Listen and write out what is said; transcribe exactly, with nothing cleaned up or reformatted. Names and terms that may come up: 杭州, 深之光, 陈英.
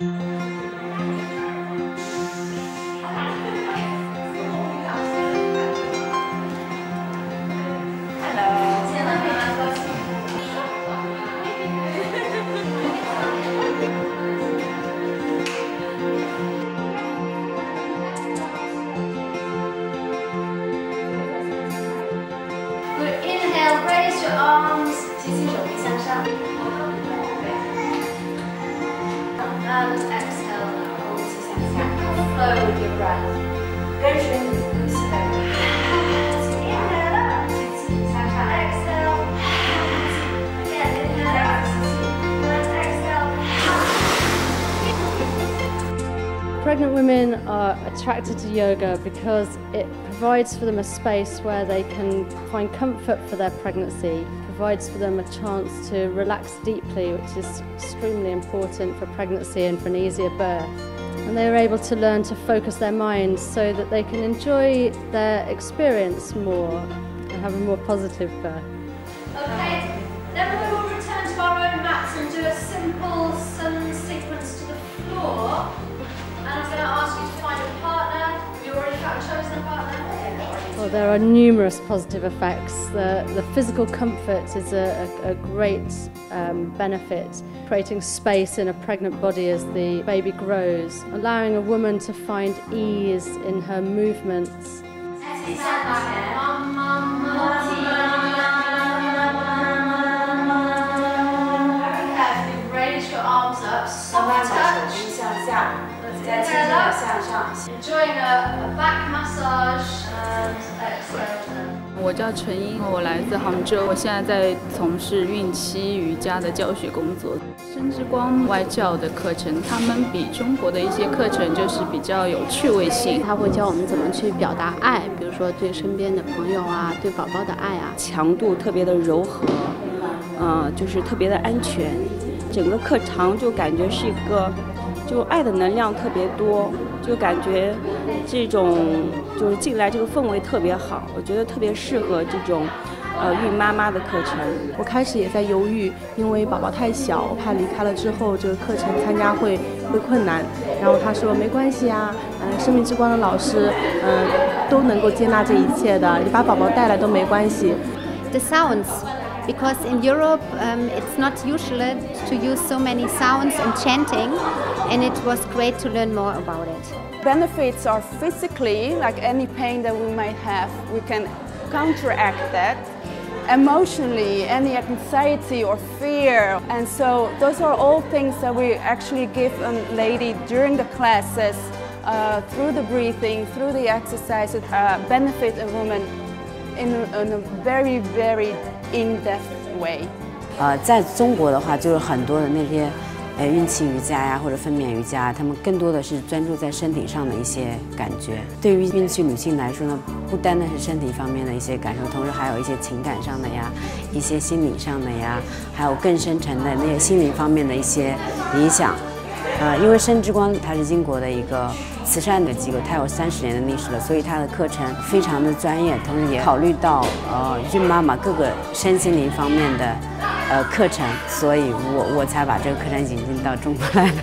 Raise your arms， 提起手臂向上。And exhale， 然后呼气向下。Flow your breath， 跟随你的呼吸来。Inhale， 提起向上。Exhale， 呼气。Again，inhale， exhale。Pregnant women are attracted to yoga because it provides for them a space where they can find comfort for their pregnancy, provides for them a chance to relax deeply, which is extremely important for pregnancy and for an easier birth. And they're able to learn to focus their minds so that they can enjoy their experience more and have a more positive birth. Okay, then we will return to our own mats and do a simple sun sequence to the floor. And I'm going to ask you to find a partner. You already have chosen a partner. Well, there are numerous positive effects. The, the physical comfort is a, a, a great um, benefit. Creating space in a pregnant body as the baby grows, allowing a woman to find ease in her movements. Very carefully raise your arms up, soft touch. Enjoying a, a back massage. 我叫陈英，我来自杭州，我现在在从事孕期瑜伽的教学工作。深之光外教的课程，他们比中国的一些课程就是比较有趣味性，他会教我们怎么去表达爱，比如说对身边的朋友啊，对宝宝的爱啊，强度特别的柔和，嗯、呃，就是特别的安全。整个课堂就感觉是一个，就爱的能量特别多。 就感觉这种就是进来这个氛围特别好，我觉得特别适合这种呃孕妈妈的课程。我开始也在犹豫，因为宝宝太小，怕离开了之后这个课程参加会会困难。然后他说没关系啊，嗯、呃，生命之光的老师嗯、呃、都能够接纳这一切的，你把宝宝带来都没关系。The sounds, because in Europe um, it's not usual to use so many sounds and chanting. And it was great to learn more about it. Benefits are physically, like any pain that we might have, we can counteract that. Emotionally, any anxiety or fear. And so those are all things that we actually give a lady during the classes, uh, through the breathing, through the exercises, uh, benefit a woman in a, in a very, very in-depth way. 呃，在中国的话，就是很多的那些。 呃，孕期瑜伽呀，或者分娩瑜伽，他们更多的是专注在身体上的一些感觉。对于孕期女性来说呢，不单单是身体方面的一些感受，同时还有一些情感上的呀，一些心理上的呀，还有更深层的那些心理方面的一些影响。呃，因为深之光它是英国的一个慈善的机构，它有三十年的历史了，所以它的课程非常的专业，同时也考虑到呃孕妈妈各个身心灵方面的。 呃，课程，所以我我才把这个课程引进到中国来的。